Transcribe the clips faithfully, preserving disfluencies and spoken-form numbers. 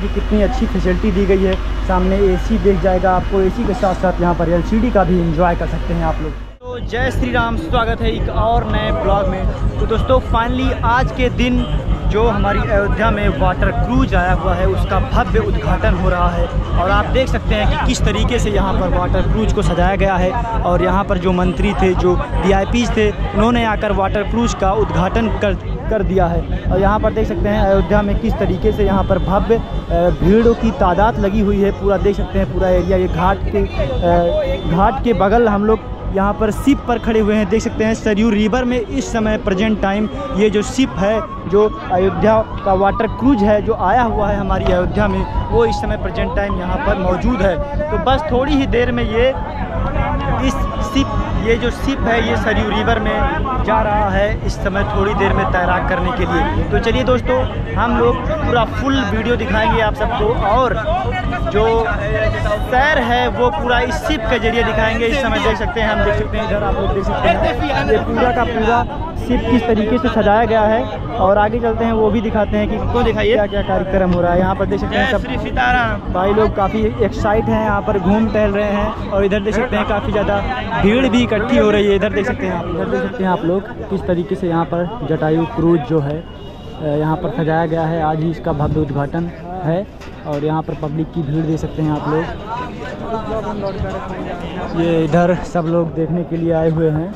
कि कितनी अच्छी फैसिलिटी दी गई है। सामने एसी देख जाएगा आपको, एसी के साथ साथ यहाँ पर एलसीडी का भी एंजॉय कर सकते हैं आप लोग। तो जय श्री राम, स्वागत है एक और नए ब्लॉग में। तो दोस्तों फाइनली आज के दिन जो हमारी अयोध्या में वाटर क्रूज आया हुआ है उसका भव्य उद्घाटन हो रहा है और आप देख सकते हैं कि किस तरीके से यहाँ पर वाटर क्रूज को सजाया गया है। और यहाँ पर जो मंत्री थे, जो वी आई पीज़ थे, उन्होंने आकर वाटर क्रूज का उद्घाटन कर कर दिया है। और यहाँ पर देख सकते हैं अयोध्या में किस तरीके से यहाँ पर भव्य भीड़ों की तादाद लगी हुई है। पूरा देख सकते हैं पूरा एरिया, ये घाट के घाट के बगल हम लोग यहाँ पर शिप पर खड़े हुए हैं। देख सकते हैं सरयू रिवर में इस समय प्रेजेंट टाइम ये जो शिप है, जो अयोध्या का वाटर क्रूज है जो आया हुआ है हमारी अयोध्या में, वो इस समय प्रेजेंट टाइम यहाँ पर मौजूद है। तो बस थोड़ी ही देर में ये इस शिप ये जो शिप है ये सरयू रिवर में जा रहा है इस समय थोड़ी देर में तैराक करने के लिए। तो चलिए दोस्तों हम लोग पूरा फुल वीडियो दिखाएंगे आप सबको और जो सैर है वो पूरा इस शिप के जरिए दिखाएंगे। इस समय देख सकते हैं, हम देख सकते हैं इधर, आप लोग देख सकते हैं ये पूरा का पूरा शिप किस तरीके से सजाया गया है। और आगे चलते हैं वो भी दिखाते हैं कि को दिखाइए क्या क्या कार्यक्रम हो रहा है। यहाँ पर देख सकते हैं सब भाई लोग काफ़ी एक्साइट हैं, यहाँ पर घूम टहल रहे हैं। और इधर देख सकते हैं काफ़ी ज़्यादा भीड़ भी इकट्ठी हो रही है। इधर देख सकते हैं आप इधर देख सकते हैं आप लोग किस तरीके से यहाँ पर जटायु क्रूज जो है यहाँ पर सजाया गया है। आज ही इसका भव्य उद्घाटन है और यहाँ पर पब्लिक की भीड़ देख सकते हैं आप लोग। ये इधर सब लोग देखने के लिए आए हुए हैं।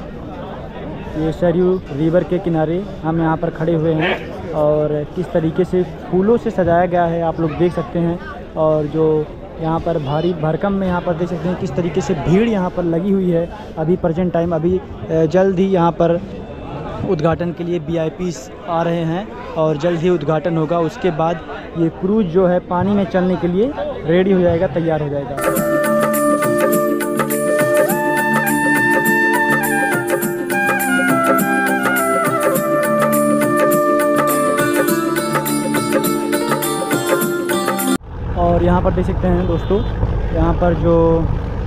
ये सरयू रिवर के किनारे हम यहाँ पर खड़े हुए हैं और किस तरीके से फूलों से सजाया गया है आप लोग देख सकते हैं। और जो यहाँ पर भारी भरकम में यहाँ पर देख सकते हैं किस तरीके से भीड़ यहाँ पर लगी हुई है अभी प्रेजेंट टाइम। अभी जल्द ही यहाँ पर उद्घाटन के लिए वी आई पीस आ रहे हैं और जल्द ही उद्घाटन होगा। उसके बाद ये क्रूज जो है पानी में चलने के लिए रेडी हो जाएगा, तैयार हो जाएगा। और यहाँ पर देख सकते हैं दोस्तों, यहाँ पर जो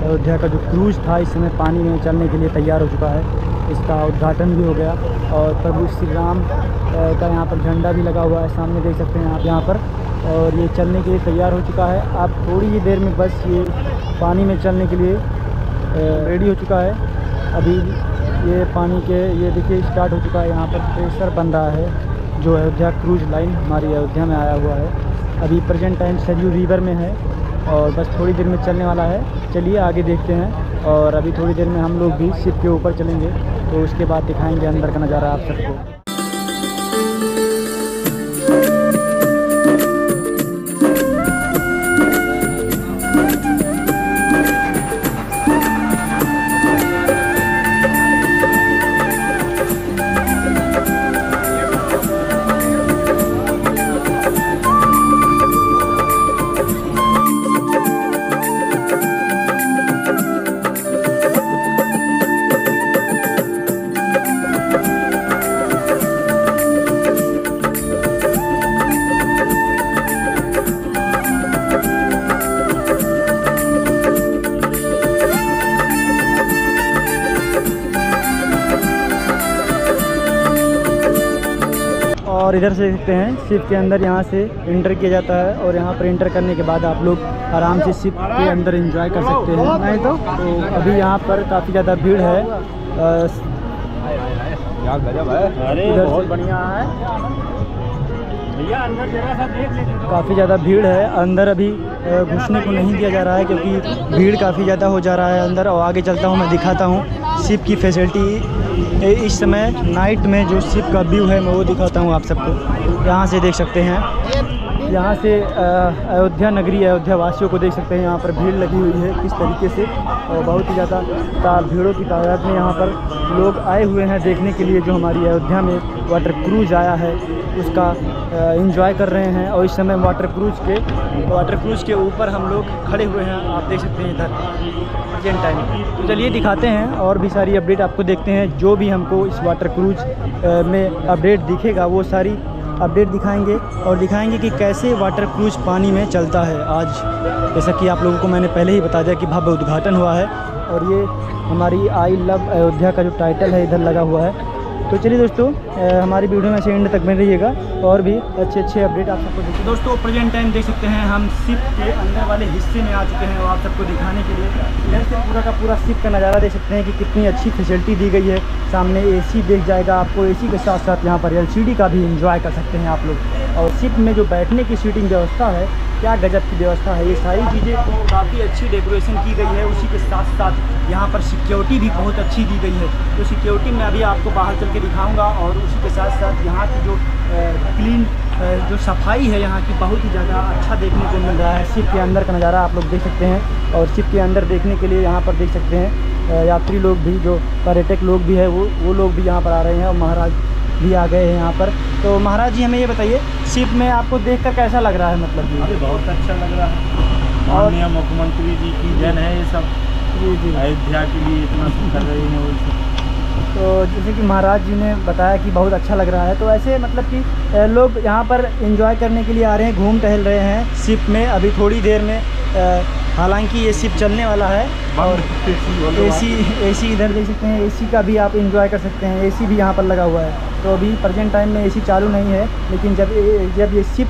अयोध्या का जो क्रूज था इस समय पानी में चलने के लिए तैयार हो चुका है। इसका उद्घाटन भी हो गया और प्रभु श्री राम का यहाँ पर झंडा भी लगा हुआ है, सामने देख सकते हैं आप यहाँ पर। और ये चलने के लिए तैयार हो चुका है। आप थोड़ी ही देर में बस ये पानी में चलने के लिए रेडी हो चुका है। अभी ये पानी के ये देखिए स्टार्ट हो चुका है, यहाँ पर प्रेशर बन रहा है। जो अयोध्या क्रूज लाइन हमारी अयोध्या में आया हुआ है अभी प्रेजेंट टाइम सरयू रिवर में है और बस थोड़ी देर में चलने वाला है। चलिए आगे देखते हैं। और अभी थोड़ी देर में हम लोग भी शिप के ऊपर चलेंगे तो उसके बाद दिखाएंगे अंदर का नज़ारा आप सबको। और इधर से देखते हैं शिप के अंदर यहाँ से इंटर किया जाता है और यहाँ पर इंटर करने के बाद आप लोग आराम से शिप के अंदर एंजॉय कर सकते हैं। नहीं तो, तो अभी यहाँ पर काफ़ी ज़्यादा भीड़ है। बहुत बढ़िया है भैया, अंदर जरा सा देख लीजिए। काफ़ी ज़्यादा भीड़ है, अंदर अभी घुसने को नहीं दिया जा रहा है क्योंकि भीड़ काफ़ी ज़्यादा हो जा रहा है अंदर। और आगे चलता हूँ, मैं दिखाता हूँ शिप की फैसिलिटी इस समय नाइट में जो शिप का व्यू है मैं वो दिखाता हूँ आप सबको। यहाँ से देख सकते हैं, यहाँ से अयोध्या नगरी अयोध्या वासियों को देख सकते हैं यहाँ पर भीड़ लगी हुई है किस तरीके से। और बहुत ही ज़्यादा ता भीड़ों की तादाद में यहाँ पर लोग आए हुए हैं देखने के लिए जो हमारी अयोध्या में वाटर क्रूज आया है उसका एंजॉय कर रहे हैं। और इस समय वाटर क्रूज के वाटर क्रूज के ऊपर हम लोग खड़े हुए हैं, आप देख सकते हैं इधर प्रेजेंट टाइम। तो चलिए दिखाते हैं और भी सारी अपडेट आपको देखते हैं। जो भी हमको इस वाटर क्रूज में अपडेट दिखेगा वो सारी अपडेट दिखाएंगे और दिखाएंगे कि कैसे वाटर क्रूज पानी में चलता है। आज जैसा कि आप लोगों को मैंने पहले ही बता दिया कि भव्य उद्घाटन हुआ है और ये हमारी आई लव अयोध्या का जो टाइटल है इधर लगा हुआ है। तो चलिए दोस्तों हमारी वीडियो में से एंड तक में रहिएगा और भी अच्छे अच्छे अपडेट आप सबको देखें। दोस्तों प्रेजेंट टाइम देख सकते हैं, हम शिप के अंदर वाले हिस्से में आ चुके हैं और आप सबको दिखाने के लिए इधर से पूरा का पूरा शिप का नज़ारा देख सकते हैं कि कितनी अच्छी फैसिलिटी दी गई है। सामने एसी देख जाएगा आपको, एसी के साथ साथ यहाँ पर एलसीडी का भी इंजॉय कर सकते हैं आप लोग। और शिप में जो बैठने की सीटिंग व्यवस्था है, क्या गजब की व्यवस्था है। ये सारी चीज़ें काफ़ी अच्छी डेकोरेशन की गई है। उसी के साथ साथ यहाँ पर सिक्योरिटी भी बहुत अच्छी दी गई है, तो सिक्योरिटी मैं अभी आपको बाहर चल के दिखाऊँगा। और उसी के साथ साथ यहाँ की जो क्लीन जो सफाई है यहाँ की, बहुत ही ज़्यादा अच्छा देखने को मिल रहा है। शिप के अंदर का नज़ारा आप लोग देख सकते हैं और शिप के अंदर देखने के लिए यहाँ पर देख सकते हैं यात्री लोग भी, जो पर्यटक लोग भी है वो वो लोग भी यहाँ पर आ रहे हैं और महाराज भी आ गए हैं यहाँ पर। तो महाराज जी हमें ये बताइए, शिप में आपको देखकर कैसा लग रहा है? मतलब अरे बहुत अच्छा लग रहा है और माननीय मुख्यमंत्री जी की जन है ये सब, जी जी अयोध्या के लिए इतना कर रही है वो। तो जैसे कि महाराज जी ने बताया कि बहुत अच्छा लग रहा है, तो ऐसे मतलब कि लोग यहाँ पर एंजॉय करने के लिए आ रहे हैं, घूम टहल रहे हैं शिप में। अभी थोड़ी देर में हालांकि ये शिप चलने वाला है और एसी एसी इधर देख सकते हैं, एसी का भी आप एंजॉय कर सकते हैं। एसी भी यहाँ पर लगा हुआ है, तो अभी प्रेजेंट टाइम में एसी चालू नहीं है, लेकिन जब जब ये शिप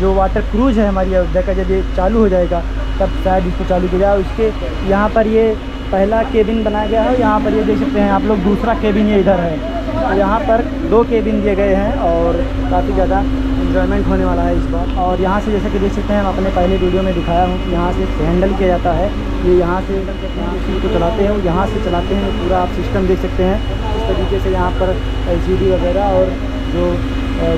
जो वाटर क्रूज है हमारी अयोध्या का, जब ये चालू हो जाएगा तब शायद इसको चालू किया जाए। उसके यहाँ पर ये पहला केबिन बनाया गया है, यहाँ पर ये देख सकते हैं आप लोग दूसरा केबिन ये इधर है। यहाँ पर दो केबिन दिए गए हैं और काफ़ी ज़्यादा एंजॉयमेंट होने वाला है इस बार। और यहाँ से जैसा कि देख सकते हैं, हम अपने पहले वीडियो में दिखाया हूँ कि यहाँ से हैंडल किया जाता है, ये यहाँ से इसी को चलाते हैं, यहाँ से चलाते हैं। पूरा आप सिस्टम देख सकते हैं इस तरीके से, यहाँ पर एल सी डी वगैरह और जो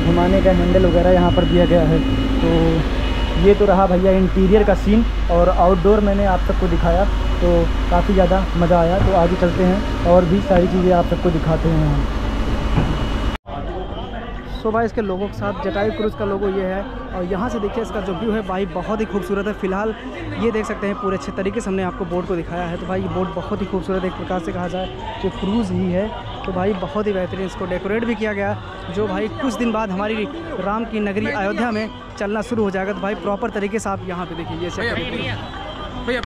घुमाने का हैंडल वगैरह यहाँ पर दिया गया है। तो ये तो रहा भैया इंटीरियर का सीन, और आउटडोर मैंने आप सबको दिखाया, तो काफ़ी ज़्यादा मज़ा आया। तो आगे चलते हैं और भी सारी चीज़ें आप सबको दिखाते हैं हम। सो भाई इसके लोगों के साथ जटायु क्रूज़ का लोगो ये है, और यहाँ से देखिए इसका जो व्यू है भाई बहुत ही खूबसूरत है। फिलहाल ये देख सकते हैं पूरे अच्छे तरीके से हमने आपको बोर्ड को दिखाया है। तो भाई ये बोर्ड बहुत ही खूबसूरत, एक प्रकार से कहा जाए जो क्रूज़ ही है, तो भाई बहुत ही बेहतरीन इसको डेकोरेट भी किया गया, जो भाई कुछ दिन बाद हमारी राम की नगरी अयोध्या में चलना शुरू हो जाएगा। तो भाई प्रॉपर तरीके से आप यहाँ पर देखिए, ये